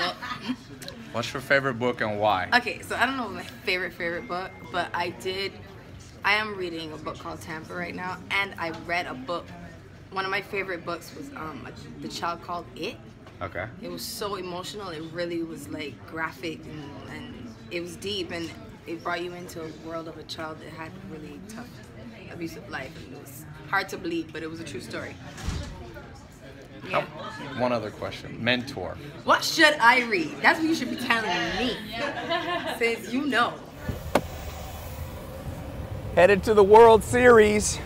up. What's your favorite book and why? Okay, so I don't know my favorite book, but I am reading a book called Tampa right now, and I read a book. One of my favorite books was The Child Called It. Okay. It was so emotional. It really was like graphic and it was deep, and it brought you into a world of a child that had a really tough, abusive life. And it was hard to believe, but it was a true story. Yeah. Oh, one other question. Mentor. What should I read? That's what you should be telling me. Since you know. Headed to the World Series.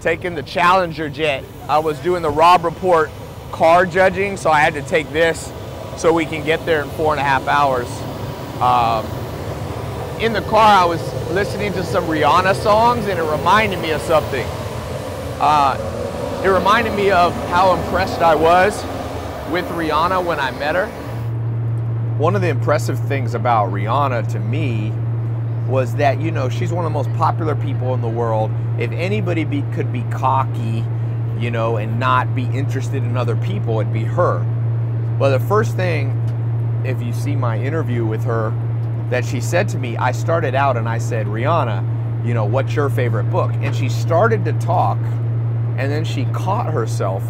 Taking the Challenger jet. I was doing the Rob Report car judging, so I had to take this so we can get there in 4.5 hours. In the car, I was listening to some Rihanna songs, and it reminded me of something. It reminded me of how impressed I was with Rihanna when I met her. One of the impressive things about Rihanna to me was that, you know, she's one of the most popular people in the world. If anybody could be cocky, you know, and not be interested in other people, it'd be her. Well, the first thing, if you see my interview with her, that she said to me, I started out and I said, Rihanna, you know, what's your favorite book? And she started to talk, and then she caught herself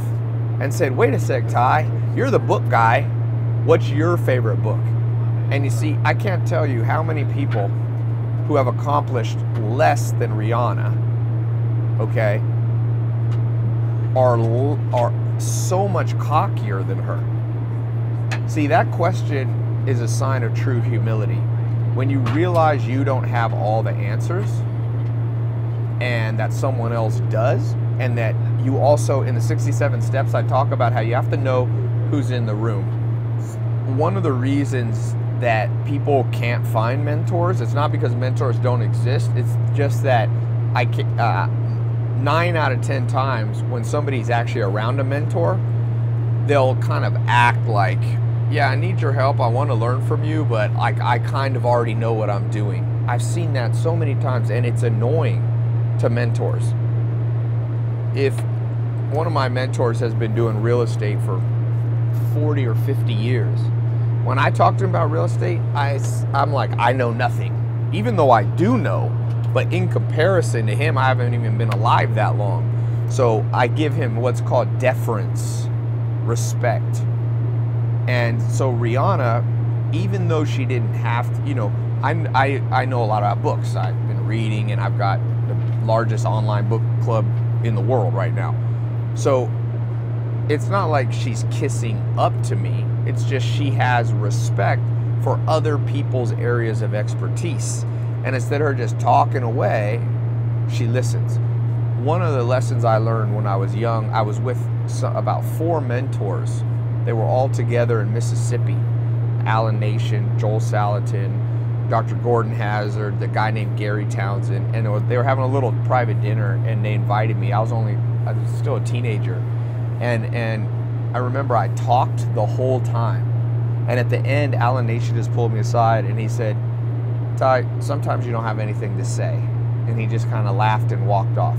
and said, wait a sec, Ty, you're the book guy. What's your favorite book? And you see, I can't tell you how many people who have accomplished less than Rihanna, okay, are so much cockier than her. See, that question is a sign of true humility. When you realize you don't have all the answers and that someone else does, and that you also, in the 67 steps, I talk about how you have to know who's in the room. One of the reasons that people can't find mentors, it's not because mentors don't exist, it's just that 9 out of 10 times when somebody's actually around a mentor, they'll kind of act like, yeah, I need your help, I want to learn from you, but I kind of already know what I'm doing. I've seen that so many times, and it's annoying to mentors. If one of my mentors has been doing real estate for 40 or 50 years, when I talk to him about real estate, I'm like, I know nothing. Even though I do know, but in comparison to him, I haven't even been alive that long. So I give him what's called deference, respect. And so Rihanna, even though she didn't have to, you know, I know a lot about books. I've been reading, and I've got the largest online book club in the world right now. So it's not like she's kissing up to me. It's just she has respect for other people's areas of expertise. And instead of her just talking away, she listens. One of the lessons I learned when I was young, I was with about 4 mentors. They were all together in Mississippi. Allen Nation, Joel Salatin, Dr. Gordon Hazard, the guy named Gary Townsend, and they were having a little private dinner, and they invited me. I was still a teenager, and I remember I talked the whole time, and at the end, Allen Nation just pulled me aside and he said, "Ty, sometimes you don't have anything to say," and he just kind of laughed and walked off.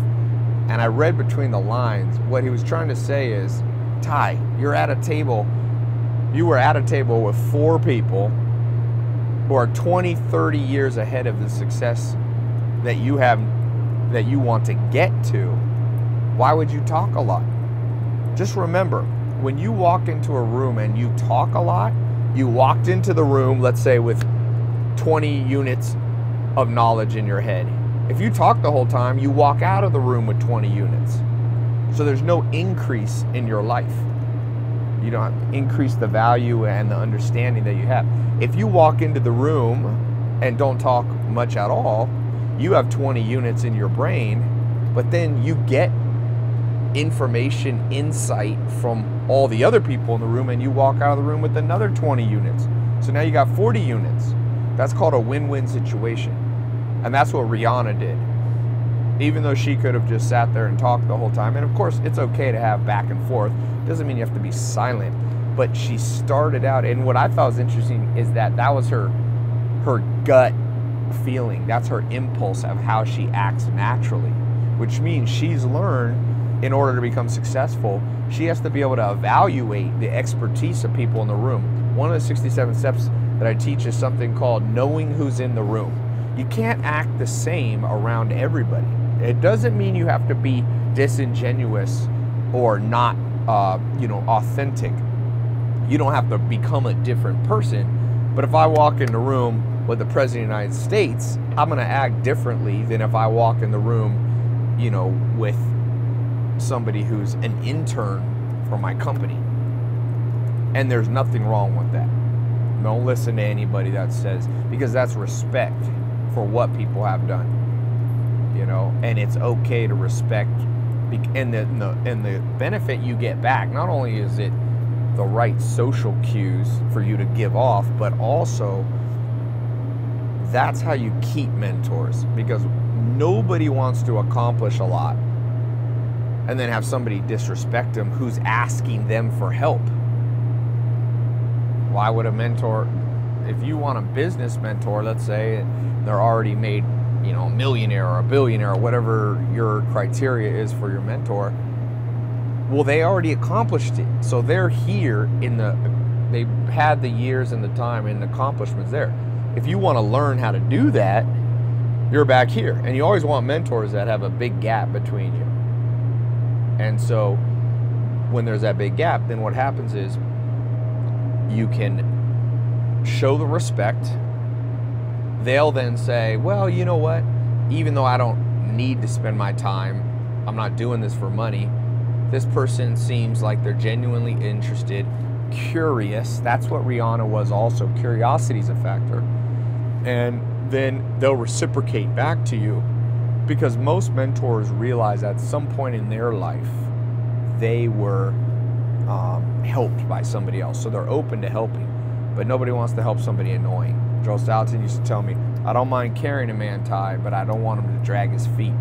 And I read between the lines what he was trying to say is, Ty, you were at a table with 4 people who are 20, 30 years ahead of the success that you have, that you want to get to. Why would you talk a lot? Just remember, when you walk into a room and you talk a lot, you walked into the room, let's say, with 20 units of knowledge in your head. If you talk the whole time, you walk out of the room with 20 units. So there's no increase in your life. You don't increase the value and the understanding that you have. If you walk into the room and don't talk much at all, you have 20 units in your brain, but then you get information, insight from all the other people in the room, and you walk out of the room with another 20 units. So now you got 40 units. That's called a win-win situation. And that's what Rihanna did. Even though she could have just sat there and talked the whole time. And of course, it's okay to have back and forth. Doesn't mean you have to be silent. But she started out, and what I thought was interesting is that that was her gut feeling. That's her impulse of how she acts naturally, which means she's learned, in order to become successful, she has to be able to evaluate the expertise of people in the room. one of the 67 steps that I teach is something called knowing who's in the room. You can't act the same around everybody. It doesn't mean you have to be disingenuous or not, you know, authentic. You don't have to become a different person. But if I walk in the room with the President of the United States, I'm going to act differently than if I walk in the room, you know, with somebody who's an intern for my company. And there's nothing wrong with that. Don't listen to anybody that says, because that's respect for what people have done, you know, and it's okay to respect, and the benefit you get back, not only is it the right social cues for you to give off, but also that's how you keep mentors, because nobody wants to accomplish a lot and then have somebody disrespect them who's asking them for help. Why would a mentor, if you want a business mentor, let's say they're already made, you know, a millionaire or a billionaire or whatever your criteria is for your mentor, well, they already accomplished it. So they're here in the, they've had the years and the time and the accomplishments there. If you want to learn how to do that, you're back here. And you always want mentors that have a big gap between you. And so when there's that big gap, then what happens is, you can show the respect. They'll then say, well, you know what? Even though I don't need to spend my time, I'm not doing this for money, this person seems like they're genuinely interested, curious. That's what Rihanna was also. Curiosity is a factor. And then they'll reciprocate back to you, because most mentors realize at some point in their life, they were helped by somebody else, so they're open to helping. But nobody wants to help somebody annoying. Joel Salatin used to tell me, I don't mind carrying a man, Ty, but I don't want him to drag his feet.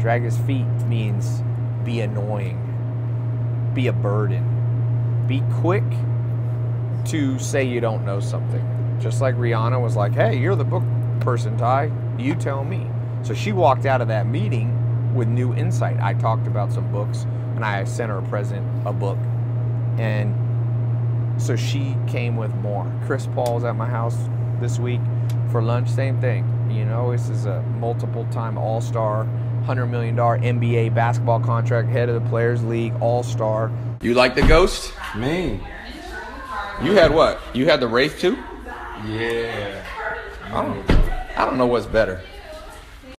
Drag his feet means be annoying, be a burden, be quick to say you don't know something. Just like Rihanna was like, hey, you're the book person, Ty, you tell me. So she walked out of that meeting with new insight. I talked about some books and I sent her a present, a book. And so she came with more. Chris Paul's at my house this week for lunch, same thing. You know, this is a multiple-time all-star, $100 million NBA basketball contract, head of the Players League, all-star. You like the ghost? Me. You had what? You had the Wraith too? Yeah. I don't know what's better.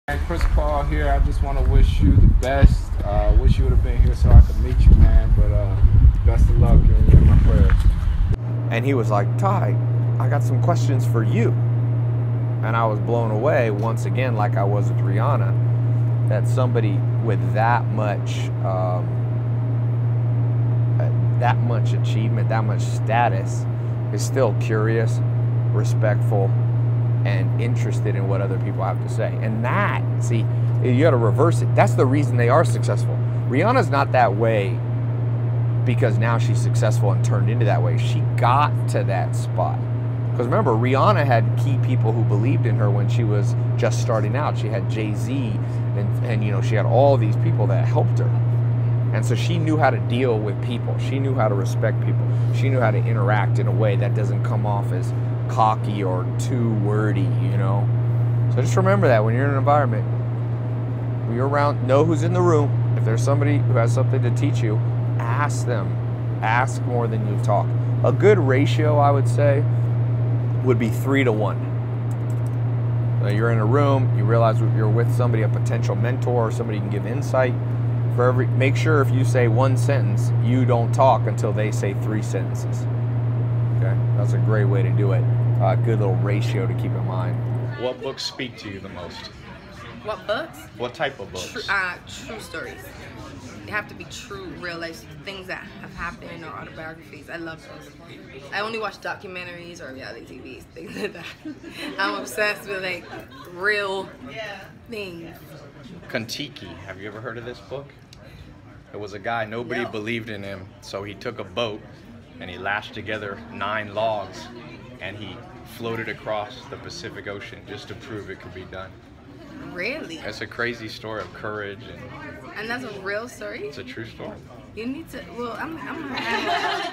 Hey, Chris Paul here. I just want to wish you the best. I wish you would have been here so I could meet you, man, but best of luck in my prayers. And he was like, Ty, I got some questions for you. And I was blown away once again, like I was with Rihanna, that somebody with that much achievement, that much status, is still curious, respectful, and interested in what other people have to say. And that, see, you got to reverse it. That's the reason they are successful. Rihanna's not that way because now she's successful and turned into that way. She got to that spot. Because remember, Rihanna had key people who believed in her when she was just starting out. She had Jay-Z and you know, she had all these people that helped her. And so she knew how to deal with people. She knew how to respect people. She knew how to interact in a way that doesn't come off as cocky or too wordy, you know? So just remember that when you're in an environment, when you're around, know who's in the room. If there's somebody who has something to teach you, ask them. Ask more than you talk. A good ratio, I would say, would be 3 to 1. So you're in a room, you realize you're with somebody, a potential mentor or somebody who can give insight. Make sure if you say one sentence, you don't talk until they say 3 sentences. Okay, that's a great way to do it. A good little ratio to keep in mind. What books speak to you the most? What books? What type of books? True stories. They have to be true, real life things that have happened, or autobiographies. I love those. I only watch documentaries or reality TVs, things like that. I'm obsessed with like real things. Kontiki. Have you ever heard of this book? It was a guy, nobody believed in him, so he took a boat and he lashed together 9 logs and he floated across the Pacific Ocean just to prove it could be done. Really? It's a crazy story of courage. And that's a real story? It's a true story. You need to, well, I'm